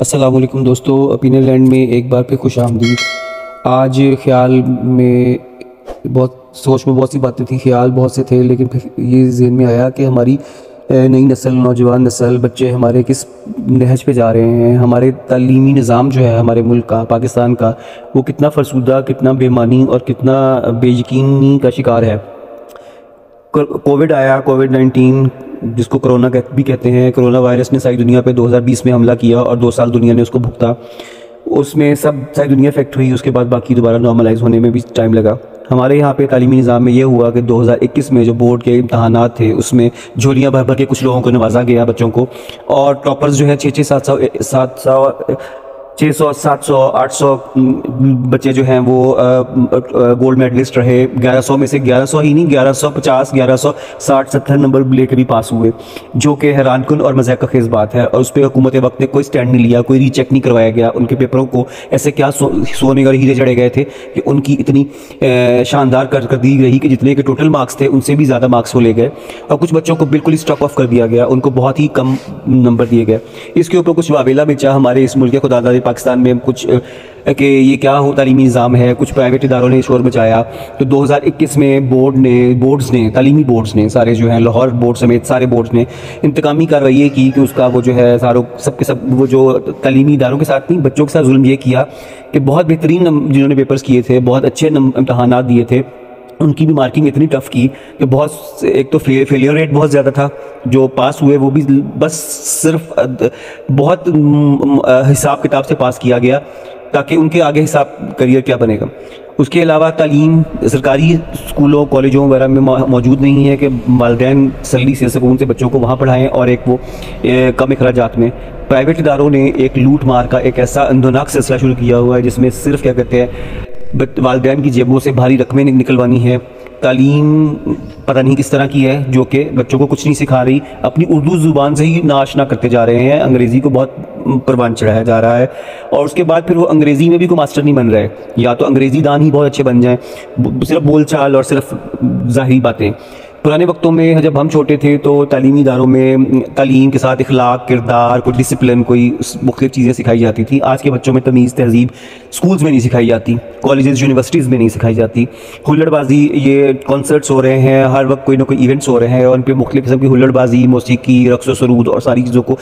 अस्सलामुअलैकुम दोस्तों, opinion land में एक बार पे खुश आमदीद। आज ख्याल में बहुत सी बातें थी, ख्याल बहुत से थे, लेकिन फिर ये जहन में आया कि हमारी नई नस्ल, नौजवान नस्ल, बच्चे हमारे किस नहज पे जा रहे हैं। हमारे तालीमी निज़ाम जो है हमारे मुल्क का, पाकिस्तान का, वो कितना फरसूदा, कितना बेमानी और कितना बेयकीनी का शिकार है। कोविड आया, कोविड-19 जिसको कोरोना भी कहते हैं, कोरोना वायरस ने सारी दुनिया पे 2020 में हमला किया और 2 साल दुनिया ने उसको भुगता। उसमें सारी दुनिया इफेक्ट हुई, उसके बाद बाकी दोबारा नॉर्मलाइज होने में भी टाइम लगा। हमारे यहाँ पे तालीमी निज़ाम में यह हुआ कि 2021 में जो बोर्ड के इम्तहानात थे उसमें झोलियाँ भर भर के कुछ लोगों को नवाजा गया, बच्चों को, और टॉपर्स जो है 600, 700, 800 बच्चे जो हैं वो गोल्ड मेडलिस्ट रहे। 1100 में से 1100 ही नहीं, 1150, 1160, 70 नंबर लेकर भी पास हुए, जो कि हैरानकुन और मज़ाक खेज़ बात है। और उस पर हुकूमत वक्त ने कोई स्टैंड नहीं लिया, कोई रीचेक नहीं करवाया गया उनके पेपरों को। ऐसे क्या सोने और हीरे चढ़े गए थे कि उनकी इतनी शानदार कारकर्दगी रही कि जितने के टोटल मार्क्स थे उनसे भी ज़्यादा मार्क्स वो ले गए। और कुछ बच्चों को बिल्कुल ही स्टॉप ऑफ कर दिया गया, उनको बहुत ही कम नंबर दिए गए। इसके ऊपर कुछ वावेला बेचा हमारे इस मुल्क खुदा पाकिस्तान में कुछ कि ये क्या हो तालीमी निज़ाम है। कुछ प्राइवेट इदारों ने शोर मचाया तो 2021 में बोर्ड्स ने तालीमी बोर्ड्स ने सारे जो हैं, लाहौर बोर्ड समेत सारे बोर्ड्स ने इंतकामी कार्रवाई की कि उसका वो जो है सारों सबके सब वो जो तालीमी इदारों के साथ नहीं, बच्चों के साथ जुल्म ये किया कि बहुत बेहतरीन जिन्होंने पेपर्स किए थे, बहुत अच्छे इम्तहान दिए थे, उनकी भी मार्किंग इतनी टफ की कि बहुत, एक तो फेलियर रेट बहुत ज़्यादा था, जो पास हुए वो भी बस सिर्फ बहुत हिसाब किताब से पास किया गया ताकि उनके आगे हिसाब करियर क्या बनेगा। उसके अलावा तालीम सरकारी स्कूलों, कॉलेजों वगैरह में मौजूद नहीं है कि वालदैन तसल्ली से सुकून से बच्चों को वहाँ पढ़ाएँ। और एक वो कम अखराजात में प्राइवेट इदारों ने एक लूट मार का एक ऐसा अंधोनाक सिलसिला शुरू किया हुआ है जिसमें सिर्फ क्या कहते हैं वालदैन की जेबों से भारी रकमें निकलवानी है। तालीम पता नहीं किस तरह की है जो कि बच्चों को कुछ नहीं सिखा रही, अपनी उर्दू ज़ुबान से ही नाआशना करते जा रहे हैं, अंग्रेज़ी को बहुत परवान चढ़ाया जा रहा है। और उसके बाद फिर वो अंग्रेज़ी में भी कोई मास्टर नहीं बन रहे, या तो अंग्रेज़ी दान ही बहुत अच्छे बन जाएँ, सिर्फ बोल चाल और सिर्फ ज़ाहिरी बातें। पुराने वक्तों में जब हम छोटे थे तो तालीमी इदारों में तालीम के साथ इखलाक, किरदार, कोई डिसिप्लिन, कोई मुख्तलिफ चीज़ें सिखाई जाती थी। आज के बच्चों में तमीज़, तहजीब स्कूल्स में नहीं सिखाई जाती, कॉलेजेस, यूनिवर्सिटीज़ में नहीं सिखाई जाती। हुल्लड़बाजी, ये कॉन्सर्ट्स हो रहे हैं, हर वक्त कोई ना कोई इवेंट्स हो रहे हैं और उन पर मुख्तलिफ किस्म की हुल्लड़बाजी, मौसीकी, रक्स व सरूद और सारी चीज़ों को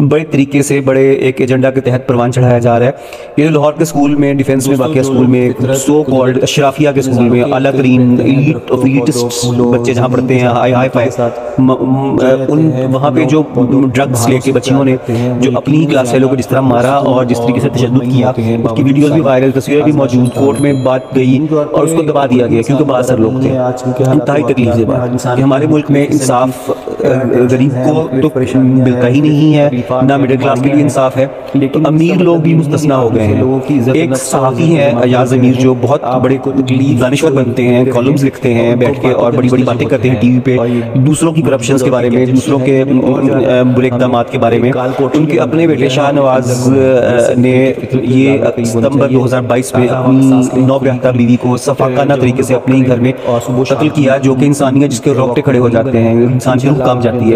बड़े तरीके से बड़े एक एजेंडा के तहत परवान चढ़ाया जा रहा है। ये लाहौर के स्कूल में, डिफेंस में, बाकी स्कूल में, सो कॉल्ड अशराफिया के स्कूल में आला तरीन एलिटिस्ट बच्चे जहाँ पढ़ते हैं, हाई फाई उन वहाँ पे जो ड्रग्स लेके बच्चों ने जो अपनी ही क्लास वालों को जिस तरह मारा और जिस तरीके से तशद्दुद किया, उसकी वीडियोज़ भी वायरल, तस्वीरें भी मौजूद, कोर्ट में बात गई और उसको दबा दिया गया क्योंकि बहुत सारे लोग थे। इंतहाई तकलीफ है, हमारे मुल्क में इंसाफ गरीब को तो मिलता ही नहीं है, ना मिडिल क्लास के लिए इंसाफ है, लेकिन तो अमीर लोग भी मुस्तस्ना हो गए हैं। एक सहाफ़ी है अयाज अमीर जो बहुत बड़े दानिश्वर बनते हैं, कॉलम्स लिखते हैं बैठ के और बड़ी बड़ी बातें करते हैं टीवी पे दूसरों की करप्शन के बारे में, दूसरों के बुरे इक़दाम के बारे में। उनके अपने बेटे शाह नवाज ने ये सितंबर 2022 में अपनी 9 बेहतर बीवी को सफाकाना तरीके से अपने ही घर में कत्ल किया, जो कि इंसानियत जिसके रोकटे खड़े हो जाते हैं, इंसान की रूह काम जाती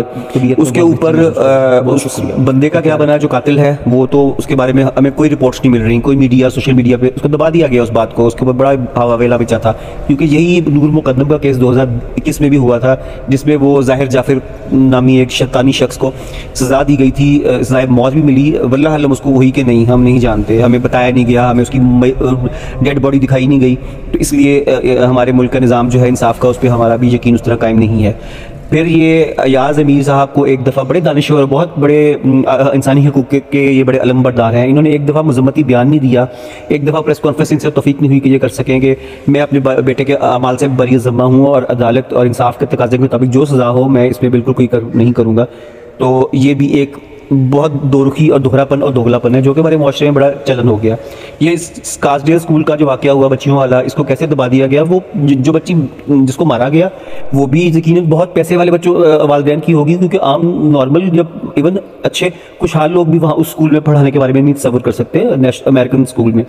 है। उसके ऊपर बंदे का क्या बना जो कातिल है, वो तो उसके बारे में हमें कोई रिपोर्ट्स नहीं मिल रही, कोई मीडिया, सोशल मीडिया पे उसको दबा दिया गया उस बात को। उसके ऊपर बड़ा हवावेला बिचा था क्योंकि यही नूर मुकद्दम का केस 2021 में भी हुआ था जिसमें वो ज़ाहिर जाफिर नामी एक शैतानी शख्स को सज़ा दी गई थी, सज़ाए मौत भी मिली, वल्लाह अल्लम उसको वही कि नहीं हम नहीं जानते, हमें बताया नहीं गया, हमें उसकी डेड बॉडी दिखाई नहीं गई। तो इसलिए हमारे मुल्क का निज़ाम जो है इंसाफ का, उस पर हमारा भी यकीन उस तरह कायम नहीं है। फिर ये अयाज अमीर साहब को एक दफ़ा, बड़े दानिश्वर, बहुत बड़े इंसानी हकूक़ के ये बड़े अलमबरदार हैं, इन्होंने एक दफ़ा मजम्मती बयान नहीं दिया, एक दफ़ा प्रेस कॉन्फ्रेंस इनसे तौफीक नहीं हुई कि ये कर सकें कि मैं अपने बेटे के अमाल से बरी ज़म्मा हूँ और अदालत और इंसाफ के तकाजे के मुताबिक जो सज़ा हो मैं इसमें बिल्कुल कोई नहीं करूँगा। तो ये भी एक बहुत दोरुखी और दोहरापन और दोगलापन है जो कि हमारे माशरे में बड़ा चलन हो गया। ये कास्डेल स्कूल का जो वाक़या हुआ बच्चियों वाला, इसको कैसे दबा दिया गया। वो जो बच्ची जिसको मारा गया वो भी यकीनन बहुत पैसे वाले बच्चों वालदैन की होगी, क्योंकि आम नॉर्मल जब इवन अच्छे खुशहाल लोग भी वहाँ उस स्कूल में पढ़ाने के बारे में नहीं तसव्वुर कर सकते अमेरिकन स्कूल में।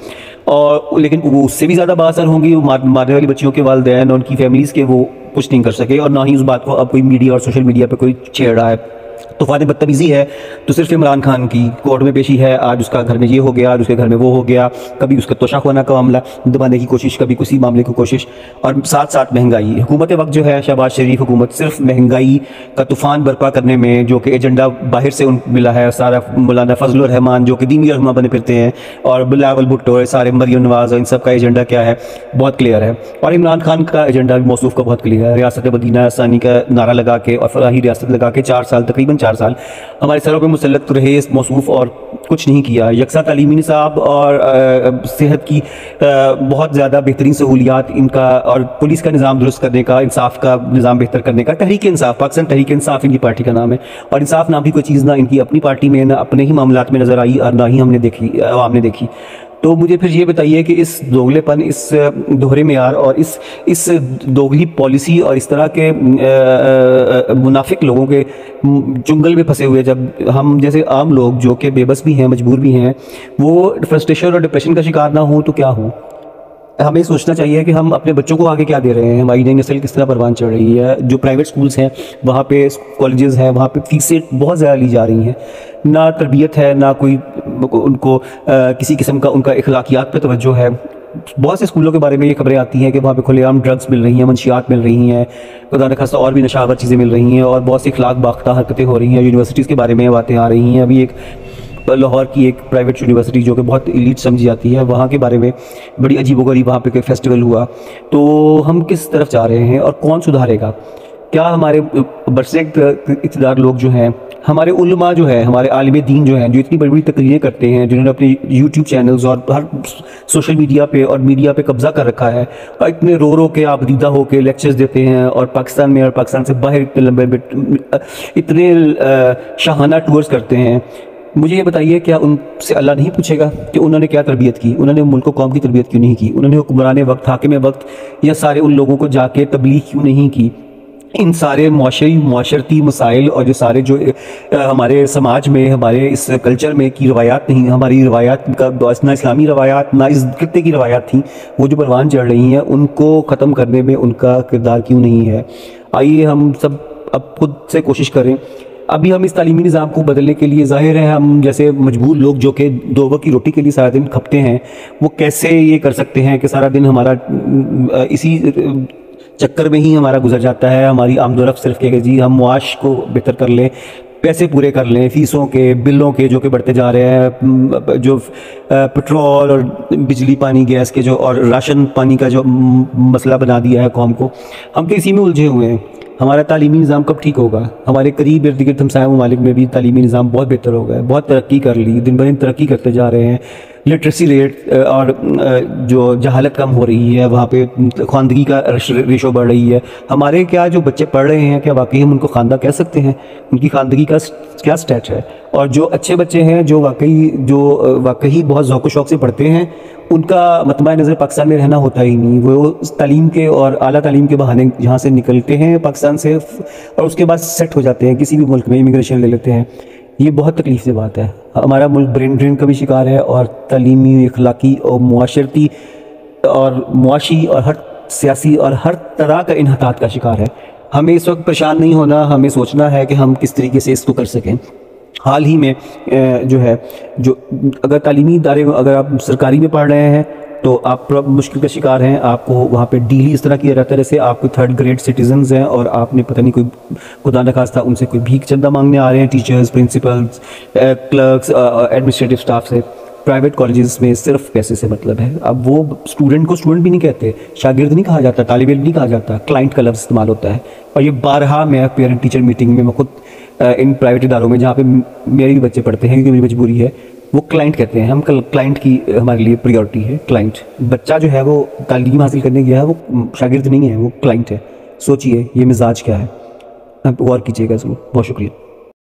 और लेकिन वो उससे भी ज़्यादा बाअसर होंगी मारने वाली बच्चियों के वालदैन और उनकी फैमिलीज़ के, वो कुछ नहीं कर सके और ना ही उस बात को अब कोई मीडिया और सोशल मीडिया पर कोई छेड़ रहा है। तूफ़ान बदतमीज़ी है तो सिर्फ इमरान खान की, कोर्ट में पेशी है, आज उसका घर में ये हो गया, आज उसके घर में वो हो गया, कभी उसका तोशाखाना का मामला दबाने की कोशिश, कभी किसी मामले की कोशिश, और साथ साथ महंगाई। हुकूमत वक्त जो है शहबाज शरीफ हुकूमत सिर्फ महंगाई का तूफ़ान बर्पा करने में, जो कि एजेंडा बाहर से उन मिला है सारा, मौलाना फजलुर रहमान जो कि दीनी रहनुमा बने फिरते हैं, और बिलावल भुट्टो और सारे मरियम नवाज़, इन सब का एजेंडा क्या है बहुत क्लियर है, और इमरान खान का एजेंडा भी मौसूफ का बहुत क्लियर है। रियासत मदीना आसानी का नारा लगा के और फलाही रियासत लगा के 4 साल, तकरीबन 4 साल हमारे सरों पर मुसलत रहे इस मौसूफ, और कुछ नहीं किया। यकसा तालीमी निसाब और सेहत की बहुत ज़्यादा बेहतरीन सहूलियात इनका, और पुलिस का निज़ाम दुरुस्त करने का, इंसाफ का निज़ाम बेहतर करने का, तहरीक-ए-इंसाफ, पाकिस्तान तहरीक-ए-इंसाफ इनकी पार्टी का नाम है, और इंसाफ नाम की कोई चीज़ ना इनकी अपनी पार्टी में, ना अपने ही मामलों में नज़र आई, और ना ही हमने देखी, आवाम ने देखी। तो मुझे फिर ये बताइए कि इस दोगलेपन, इस दोहरे मेयार और इस दोगली पॉलिसी और इस तरह के मुनाफिक लोगों के जंगल में फंसे हुए जब हम जैसे आम लोग जो कि बेबस भी हैं, मजबूर भी हैं, वो फ्रस्ट्रेशन और डिप्रेशन का शिकार ना हो तो क्या हो। हमें सोचना चाहिए कि हम अपने बच्चों को आगे क्या दे रहे हैं, हमारी नई नस्ल किस तरह परवान चढ़ रही है। जो प्राइवेट स्कूल्स हैं वहाँ पे, कॉलेजेस हैं वहाँ पे फीसें बहुत ज़्यादा ली जा रही हैं, ना तरबियत है, ना कोई उनको किसी किस्म का उनका अखलाकियात पे तवज्जो है। बहुत से स्कूलों के बारे में ये खबरें आती हैं कि वहाँ पे खुलेआम ड्रग्स मिल रही हैं, मंशियात मिल रही हैं, खुदा न खास्ता और भी नशावर चीज़ें मिल रही हैं, और बहुत सी अखलाक बाख्ता हरकतें हो रही हैं। यूनिवर्सिटीज़ के बारे में बातें आ रही हैं, अभी एक लाहौर की एक प्राइवेट यूनिवर्सिटी जो कि बहुत एलीट समझी जाती है, वहाँ के बारे में बड़ी अजीबोगरीब, वहाँ पे कोई फेस्टिवल हुआ। तो हम किस तरफ जा रहे हैं और कौन सुधारेगा? क्या हमारे बरसे इक़्तिदार लोग जो हैं, हमारे उलमा जो है, हमारे आलिमे दीन जो हैं, जो इतनी बड़ी बड़ी तकरीरें करते हैं, जिन्होंने अपने यूट्यूब चैनल्स और हर सोशल मीडिया पे और मीडिया पे कब्जा कर रखा है, और इतने रो रो के आबदीदा होकर लेक्चर्स देते हैं, और पाकिस्तान में और पाकिस्तान से बाहर इतने लंबे इतने शाहाना टूर्स करते हैं, मुझे ये बताइए क्या उनसे अल्लाह नहीं पूछेगा कि उन्होंने क्या तरबियत की, उन्होंने मुल्क को कौम की तरबियत क्यों नहीं की, उन्होंने हुक्मरान वक्त, हाकिम वक्त या सारे उन लोगों को जाके तबलीग क्यों नहीं की। इन सारे मुआशरी माशरती मसाइल और जो सारे जो हमारे समाज में, हमारे इस कल्चर में की रवायात नहीं, हमारी रवायात का ना इस्लामी रवायात, ना इस खत्ते की रवायात थी, वो जो परवान चढ़ रही हैं, उनको ख़त्म करने में उनका किरदार क्यों नहीं है। आइए हम सब अब खुद से कोशिश करें। अभी हम इस तालीमी निज़ाम को बदलने के लिए, ज़ाहिर है हम जैसे मजबूर लोग जो कि दो वक्त की रोटी के लिए सारा दिन खपते हैं, वो कैसे ये कर सकते हैं कि सारा दिन हमारा इसी चक्कर में ही हमारा गुजर जाता है। हमारी आमदोरफ़्त सिर्फ के जी हम मुआश को बेहतर कर लें, पैसे पूरे कर लें, फीसों के, बिलों के जो कि बढ़ते जा रहे हैं, जो पेट्रोल और बिजली पानी गैस के जो और राशन पानी का जो मसला बना दिया है कौम को, हम तो इसी में उलझे हुए हैं। हमारा तालीमी निज़ाम कब ठीक होगा? हमारे करीब इर्द गिर्द हमसाया ममालिक में भी तालीमी निज़ाम बहुत बेहतर हो गया है, बहुत तरक्की कर ली, दिन ब दिन तरक्की करते जा रहे हैं। लिटरेसी रेट और जो जहालत कम हो रही है, वहाँ पे ख़्वानदगी का रेशो बढ़ रही है। हमारे क्या जो बच्चे पढ़ रहे हैं, क्या वाकई हम उनको ख़्वानदा कह सकते हैं? उनकी ख़्वानदगी का क्या स्टेट है? और जो अच्छे बच्चे हैं, जो वाकई बहुत ज़ौक़ शौक़ से पढ़ते हैं, उनका मतमा नज़र पाकिस्तान में रहना होता ही नहीं। वो तालीम के और आला तालीम के बहाने यहाँ से निकलते हैं पाकिस्तान से, और उसके बाद सेट हो जाते हैं किसी भी मुल्क में, इमिग्रेशन ले लेते हैं। ये बहुत तकलीफ से बात है। हमारा मुल्क ब्रेन ड्रेन का भी शिकार है, और तालीमी, इखलाकी और मुआशरती और मुआशी और हर सियासी और हर तरह का इनहतात का शिकार है। हमें इस वक्त परेशान नहीं होना, हमें सोचना है कि हम किस तरीके से इसको कर सकें। हाल ही में जो है, जो अगर तालीमी इदारे, अगर आप सरकारी में पढ़ रहे हैं तो आप मुश्किल का शिकार हैं। आपको वहाँ पे डील इस तरह किया जाता है जैसे आपको 3rd ग्रेड सिटीजन्स हैं, और आपने पता नहीं कोई खुदा न खास्ता उनसे कोई भीख चंदा मांगने आ रहे हैं, teachers, principals, clerks, administrative staff से। प्राइवेट कॉलेजेस में सिर्फ पैसे से मतलब है। अब वो स्टूडेंट को स्टूडेंट भी नहीं कहते, शागिर्द नहीं कहा जाता, तालिब इल्म नहीं कहा जाता, क्लाइंट का लफ्ज़ इस्तेमाल होता है। और ये बारहा मैं पेरेंट टीचर मीटिंग में, मैं खुद इन प्राइवेट इदारों में जहाँ पे मेरे भी बच्चे पढ़ते हैं, क्योंकि मेरी मजबूरी है, वो क्लाइंट कहते हैं। हम क्लाइंट की हमारे लिए प्रायोरिटी है। क्लाइंट बच्चा जो है वो तालीम हासिल करने गया है, वो शागिर्द नहीं है, वो क्लाइंट है। सोचिए ये मिजाज क्या है, आप गौर कीजिएगा इसमें। बहुत शुक्रिया।